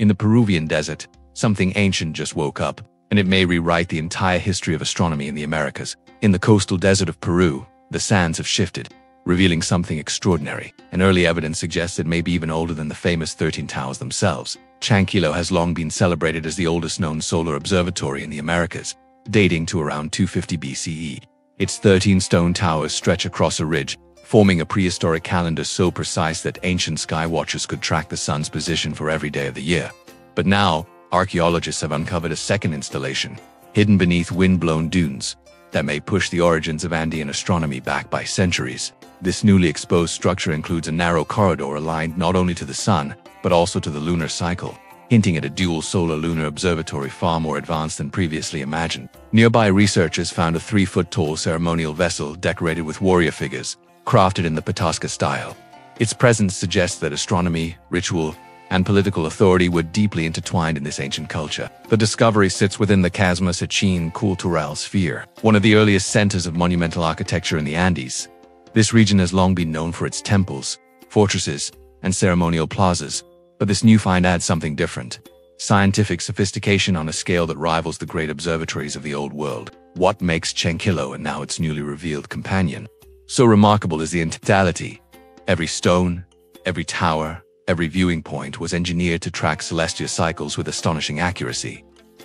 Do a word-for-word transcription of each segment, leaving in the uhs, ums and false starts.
In the Peruvian desert, something ancient just woke up, and it may rewrite the entire history of astronomy in the Americas. In the coastal desert of Peru, the sands have shifted, revealing something extraordinary, and early evidence suggests it may be even older than the famous thirteen towers themselves. Chankillo has long been celebrated as the oldest known solar observatory in the Americas, dating to around two fifty B C E. Its thirteen stone towers stretch across a ridge, forming a prehistoric calendar so precise that ancient sky watchers could track the sun's position for every day of the year. But now, archaeologists have uncovered a second installation, hidden beneath wind-blown dunes, that may push the origins of Andean astronomy back by centuries. This newly exposed structure includes a narrow corridor aligned not only to the sun, but also to the lunar cycle, hinting at a dual solar-lunar observatory far more advanced than previously imagined. Nearby researchers found a three-foot-tall ceremonial vessel decorated with warrior figures, crafted in the Petosca style. Its presence suggests that astronomy, ritual, and political authority were deeply intertwined in this ancient culture. The discovery sits within the Chasma-Sachin cultural sphere, one of the earliest centers of monumental architecture in the Andes. This region has long been known for its temples, fortresses, and ceremonial plazas, but this new find adds something different: scientific sophistication on a scale that rivals the great observatories of the Old World. What makes Chankillo, and now its newly revealed companion, so remarkable is the intentionality. Every stone, every tower, every viewing point was engineered to track celestial cycles with astonishing accuracy.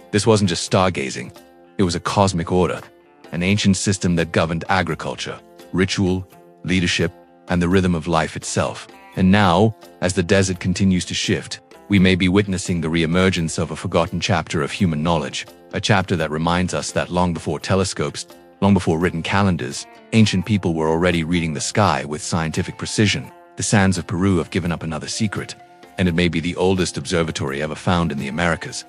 This wasn't just stargazing, it was a cosmic order, an ancient system that governed agriculture, ritual, leadership, and the rhythm of life itself. And now, as the desert continues to shift, we may be witnessing the reemergence of a forgotten chapter of human knowledge, a chapter that reminds us that long before telescopes, long before written calendars, ancient people were already reading the sky with scientific precision. The sands of Peru have given up another secret, and it may be the oldest observatory ever found in the Americas.